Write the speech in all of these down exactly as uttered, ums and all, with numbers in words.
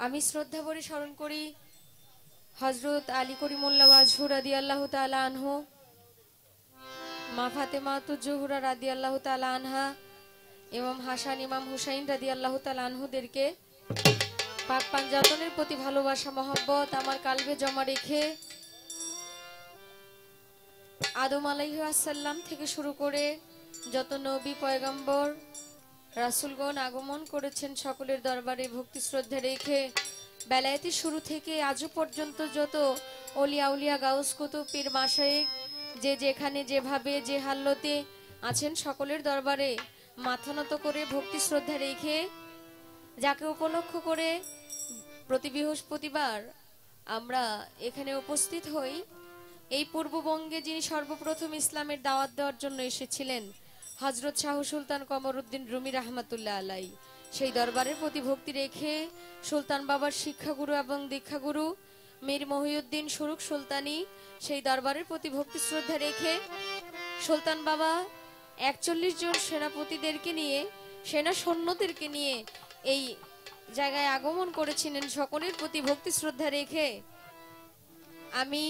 आमी श्रद्धा भरे स्मरण करी हजरत आली करीमुल्लाह वाजहु रादियाल्लाहु ताआला आनहु, मा फातेमातु ज़ुहरा रादियाल्लाहु ताआला आनहा, इमाम हासान इमाम हुसैन रादियाल्लाहु ताआला आनहुदेर के पाक पांजातनेर प्रति भालोबासा मोहब्बत आमार काल्बे जमा रेखे आदम आलाइहिस्सलाम थेके शुरू करे जत नबी पयगम्बर রাসূলগণ আগমন করেছেন সকলের দরবারে ভক্তি শ্রদ্ধা রেখে বেলায়েতি শুরু থেকে আজ পর্যন্ত যত ওলিয়া আউলিয়া গাউস কুতুব পীর মাশায়েখ যে যেখানে যেভাবে যে হালতে আছেন সকলের দরবারে মাথা নত করে ভক্তি শ্রদ্ধা রেখে যাকে উপলক্ষ করে প্রতি বৃহস্পতিবার আমরা এখানে উপস্থিত হই। এই পূর্ববঙ্গে যিনি সর্বপ্রথম ইসলামের দাওয়াত দেওয়ার জন্য এসেছিলেন হযরত শাহ সুলতান কমরউদ্দিন রুমি রাহমাতুল্লাহ আলাইহি, সেই দরবারের প্রতি ভক্তি রেখে সুলতান বাবার শিক্ষাগুরু এবং দীক্ষাগুরু মীর মহিউদ্দিন সুরুক সুলতানি সেই দরবারের প্রতি ভক্তি শ্রদ্ধা রেখে সুলতান বাবা একচল্লিশ জন সেনাপতিদেরকে নিয়ে সেনা সৈন্যদেরকে নিয়ে এই জায়গায় আগমন করেছিলেন। সকলের প্রতি ভক্তি শ্রদ্ধা রেখে আমি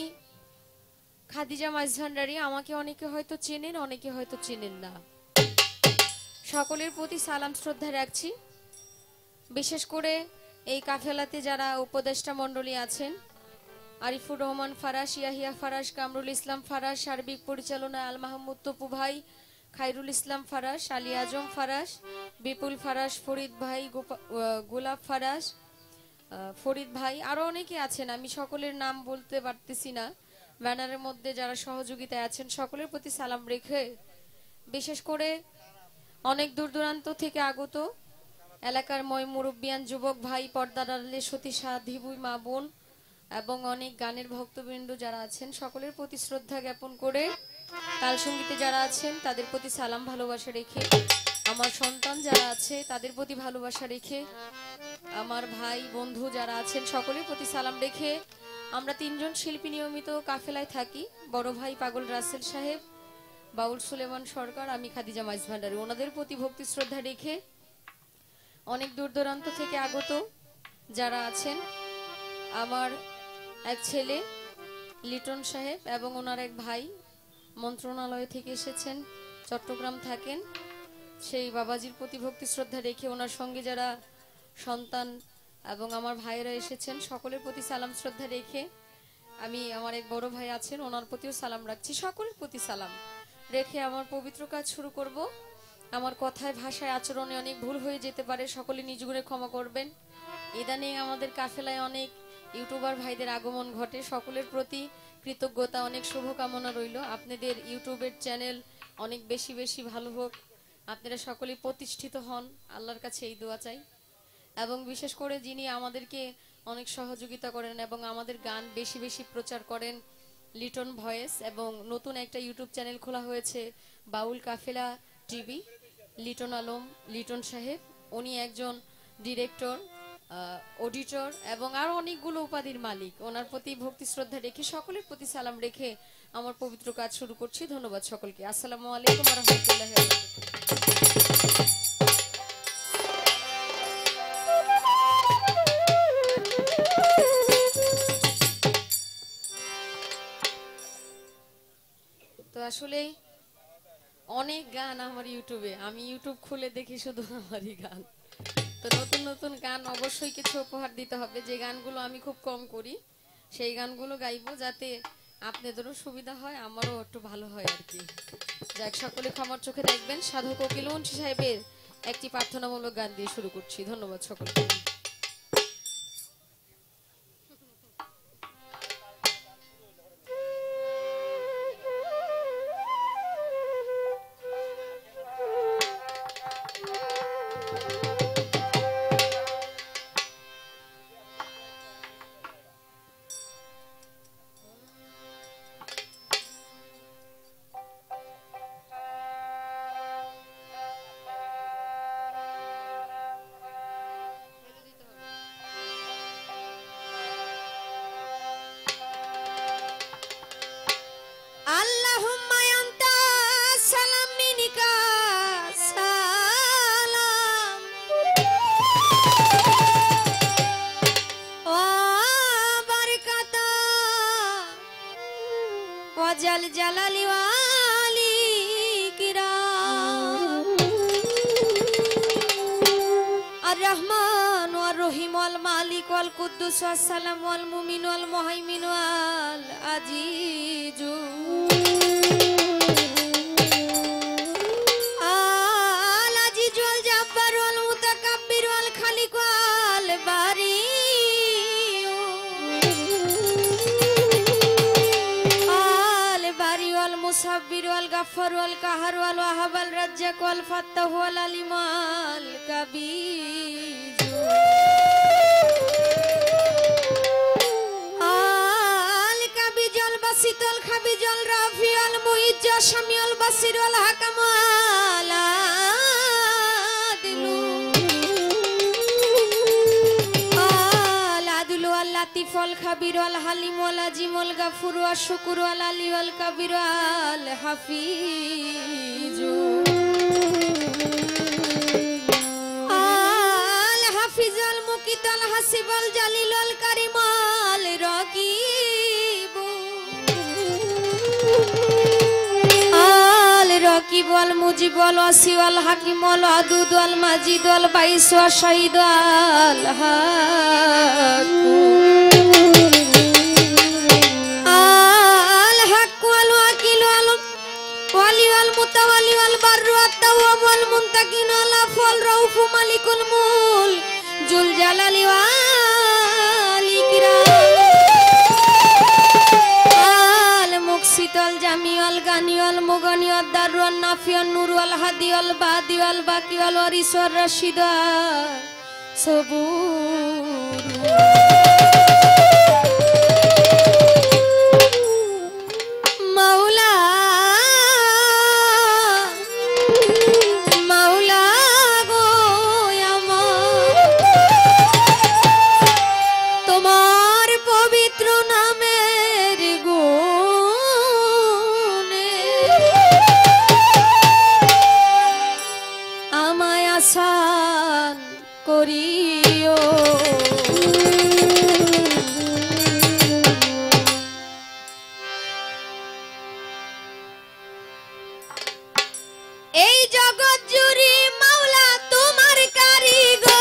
খাদিজা মাঝভান্ডারী, আমাকে অনেকে হয়তো চেনেন অনেকে হয়তো চেনেন না, সকলের প্রতি সালাম শ্রদ্ধা রাখছি। বিশেষ করে এই কাফেলাতে যারা উপদেষ্টা মণ্ডলী আছেন, আরিফুর রহমান ফারাশ, ইয়াহিয়া ফারাশ, কামরুল ইসলাম ফারাশ, সার্বিক পরিচালনায় আল মাহমুদ তপু ভাই, খায়রুল ইসলাম ফারাশ, আলী আজম ফারাশ, বিপুল ফারাশ, ফরিদ ভাই, গোলাপ ফারাশ, ফরিদ ভাই, আরও অনেকে আছেন, আমি সকলের নাম বলতে পারতেছি না। ব্যানারের মধ্যে যারা সহযোগিতায় আছেন সকলের প্রতি সালাম রেখে বিশেষ করে অনেক দূর দূরান্ত থেকে আগত এলাকার ময় মুরব্বিয়ান যুবক ভাই, পর্দারালে সতী সাধী বুই মা বোন এবং অনেক গানের ভক্তবৃন্দ যারা আছেন সকলের প্রতি শ্রদ্ধা জ্ঞাপন করে তাল সঙ্গীতে যারা আছেন তাদের প্রতি সালাম ভালোবাসা রেখে, আমার সন্তান যারা আছে তাদের প্রতি ভালোবাসা রেখে, আমার ভাই বন্ধু যারা আছেন সকলের প্রতি সালাম রেখে আমরা তিনজন শিল্পী নিয়মিত কাফেলায় থাকি, বড় ভাই পাগল রাসেল সাহেব, বাউল সুলেমান সরকার, আমি খাদিজা মাঝভান্ডারী, ওনাদের প্রতি ভক্তি শ্রদ্ধা রেখে অনেক দূর দূরান্ত থেকে আগত যারা আছেন আমার এক ছেলে লিটন সাহেব এবং ওনার এক ভাই মন্ত্রণালয় থেকে এসেছেন, চট্টগ্রাম থাকেন, সেই বাবাজির প্রতি ভক্তি শ্রদ্ধা রেখে ওনার সঙ্গে যারা সন্তান এবং আমার ভাইয়েরা এসেছেন সকলের প্রতি সালাম শ্রদ্ধা রেখে আমি আমার এক বড় ভাই আছেন ওনার প্রতিও সালাম রাখছি। সকলের প্রতি সালাম রেখে আমার পবিত্র কাজ শুরু করব। আমার কথায় ভাষায় আচরণে অনেক ভুল হয়ে যেতে পারে, সকলে নিজ গুণে ক্ষমা করবেন। ইদানিং আমাদের কাফেলায় অনেক ইউটিউবার ভাইদের আগমন ঘটে, সকলের প্রতি কৃতজ্ঞতা, অনেক শুভকামনা রইল। আপনাদের ইউটিউবের চ্যানেল অনেক বেশি বেশি ভালো হোক, আপনারা সকলেই প্রতিষ্ঠিত হন, আল্লাহর কাছে এই দোয়া চাই। এবং বিশেষ করে যিনি আমাদেরকে অনেক সহযোগিতা করেন এবং আমাদের গান বেশি বেশি প্রচার করেন, লিটন ভয়েস, এবং নতুন একটা ইউটিউব চ্যানেল খোলা হয়েছে বাউল কাফেলা টিভি, লিটন আলম লিটন সাহেব, উনি একজন ডিরেক্টর, অডিটর এবং আরও অনেকগুলো উপাধির মালিক, ওনার প্রতি ভক্তি শ্রদ্ধা রেখে সকলের প্রতি সালাম রেখে আমার পবিত্র কাজ শুরু করছি। ধন্যবাদ সকলকে। আসসালামু আলাইকুম ওয়া রাহমাতুল্লাহি ওয়া বারাকাতুহু। আসলে অনেক গান আমার ইউটিউবে, আমি ইউটিউব খুলে দেখি শুধু আমারই গান, তো নতুন নতুন গান অবশ্যই কিছু উপহার দিতে হবে, যে গানগুলো আমি খুব কম করি সেই গানগুলো গাইবো যাতে আপনাদেরও সুবিধা হয় আমারও একটু ভালো হয় আর কি। যাক, সকলে ক্ষমার চোখে দেখবেন। সাধক উকিল মুন্সি সাহেবের একটি প্রার্থনামূলক গান দিয়ে শুরু করছি। ধন্যবাদ সকলকে। अल कुद्दुस अस्सलामु अल मुमिनु अल मुहैमिनु अल अजीजु अल अजीजु अल जब्बारु अल मुतकब्बिरु अल खालिकु अल बारियु अल बारियु अल मुसब्बिरु अल गफ्फारु अल काहारु अल वहाब अल रज्जाकु अल फत्ताहु अल अलिमु अल कबीर शीतल खबी जल रफियल मुइज शमियल बसिरल हकमाल आदिलु आल आदिलु अल लतीफल खबीरल हलीमल अजीमल गफुरु शुकुरल अलीवल कबीरल हफीजु आल हफीजल मुकितल हसीबल जलीलल करीमल रकी रकीबल मुजिबल वसीवल हकीमल अदुदल मजिदल बाईसवा शहीदल अल हक वल वकील वल वली वल मुतवली वल बर्रु अत्तवाब वल मुंतकिन वल अफल रऊफ मालिकुल मुल जुल जलाली वल इकराम शीतल जामियल गानियल मुगनियल दारुल नाफियल नूरुल हदीयल बादियल बाकियल वरिसर रशीदा सबूर मौला मौला गो अमर तुम्हार पवित्र नामेर गुण आसान करियो ए जगत जुड़ी मौला तुम्हार कारीगर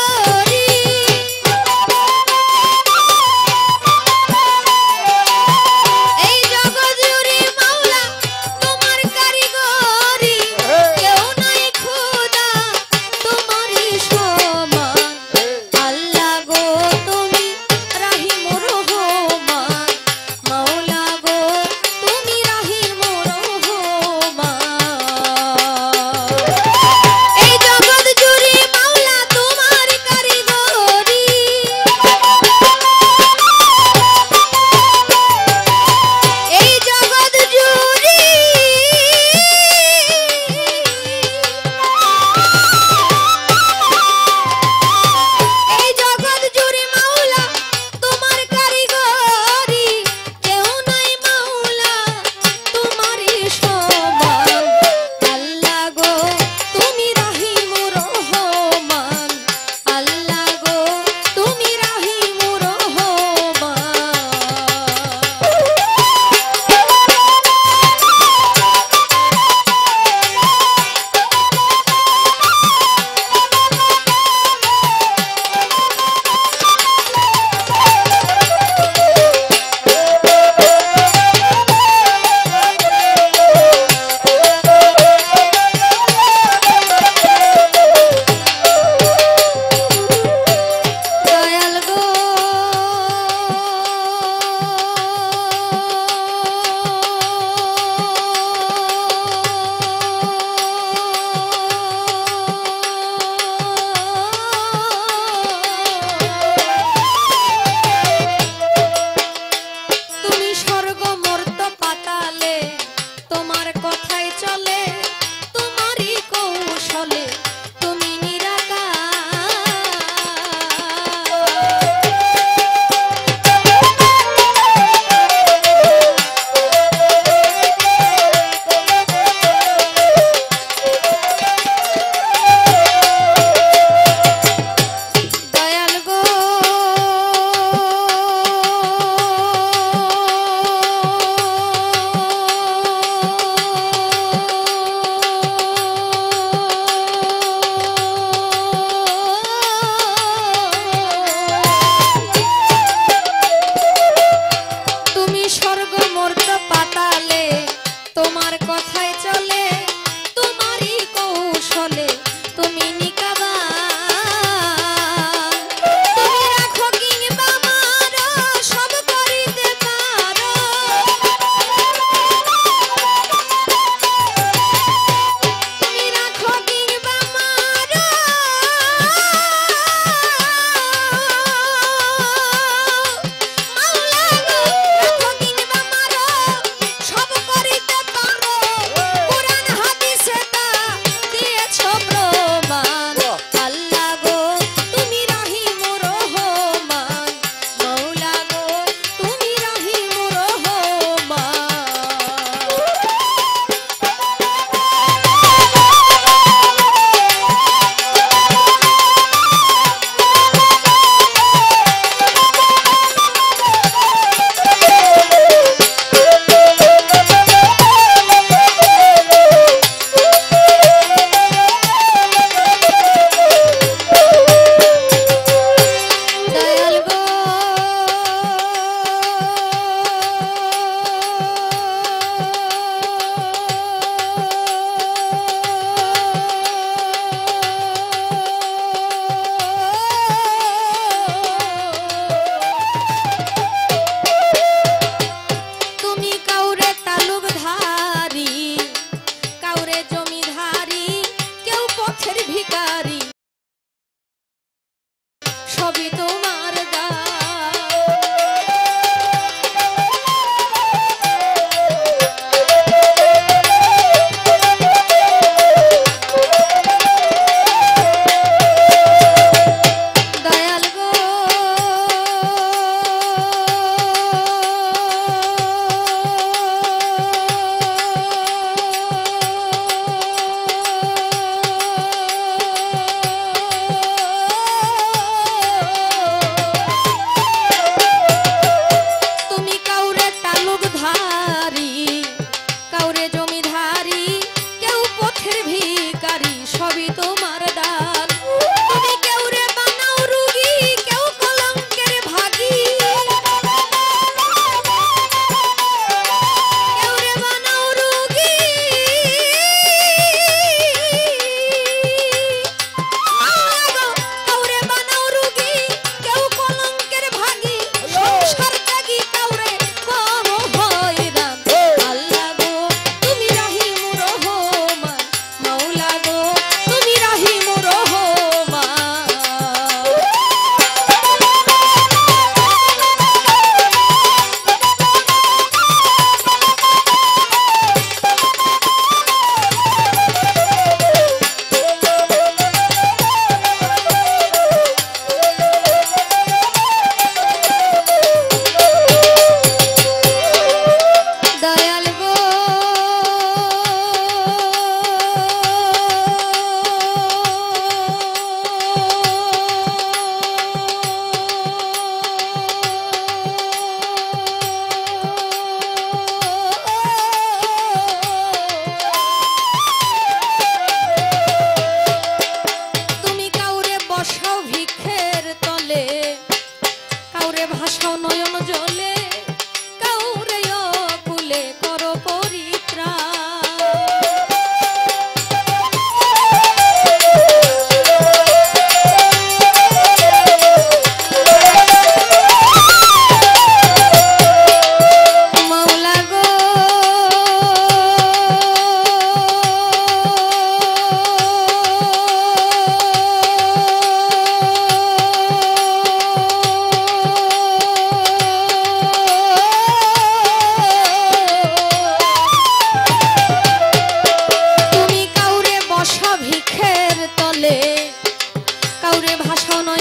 भाषा न